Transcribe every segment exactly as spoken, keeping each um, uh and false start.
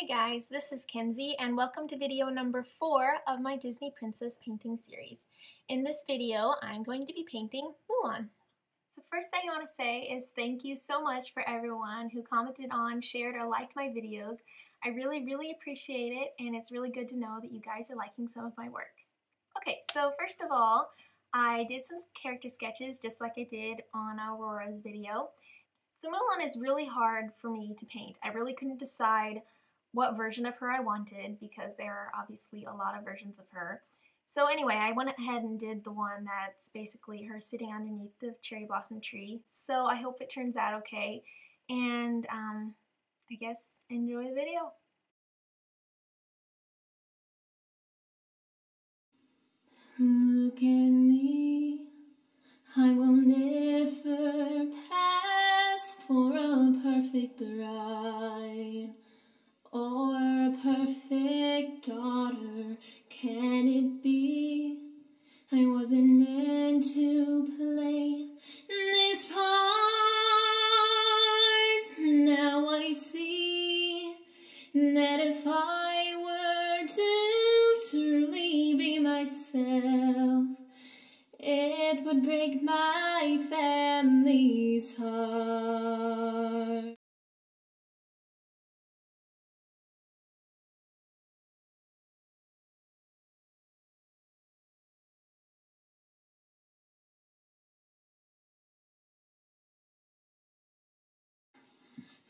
Hey guys, this is Kenzie and welcome to video number four of my Disney Princess painting series. In this video, I'm going to be painting Mulan. So first thing I want to say is thank you so much for everyone who commented on, shared, or liked my videos. I really, really appreciate it, and it's really good to know that you guys are liking some of my work. Okay, so first of all, I did some character sketches just like I did on Aurora's video. So Mulan is really hard for me to paint. I really couldn't decide what version of her I wanted because there are obviously a lot of versions of her. So anyway, I went ahead and did the one that's basically her sitting underneath the cherry blossom tree. So I hope it turns out okay, and um, I guess enjoy the video. Look at me, I will never pass for a perfect bride. Or a perfect daughter, can it be? I wasn't meant to play this part. Now I see that if I were to truly be myself, it would break my family's heart.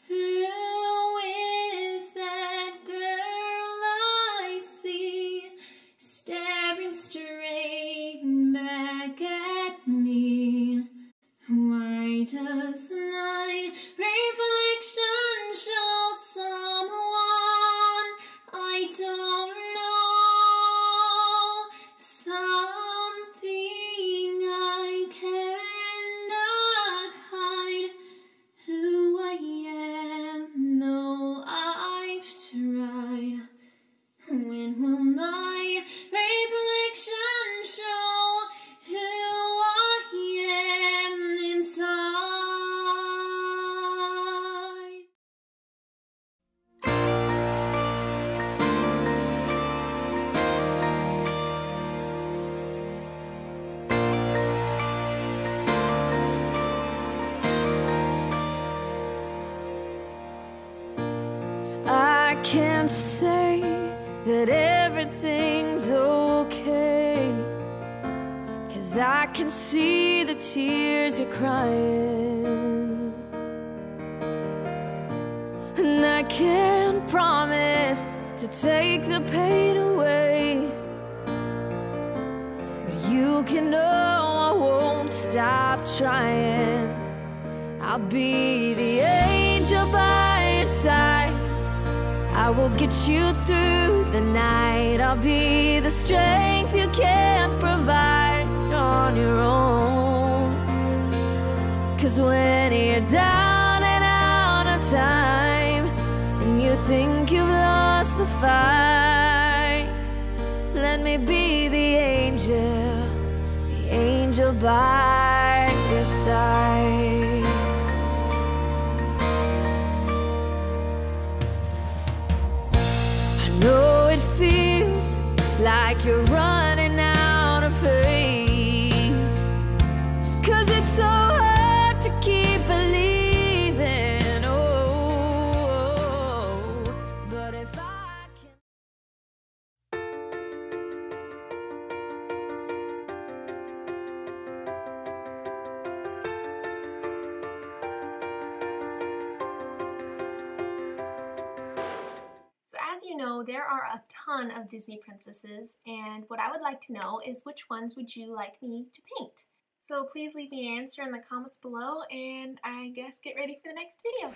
Who is that girl I see staring straight back at me? Why does my reflection show someone I don't know? Something I cannot hide. Who I am? No, I've tried. When will my reflection show who I am inside? I can't say that everything's okay, 'cause I can see the tears you're crying, and I can't promise to take the pain away, but you can know I won't stop trying. I'll be the angel by your side, I will get you through the night. I'll be the strength you can't provide on your own. 'Cause when you're down and out of time, and you think you've lost the fight, let me be the angel, the angel by your side. No, it feels like you're running out of faith, 'cause it's so hard to keep believing. Oh, but if I can. So as you know, there are a ton of Disney princesses, and what I would like to know is which ones would you like me to paint? So please leave me your answer in the comments below, and I guess get ready for the next video.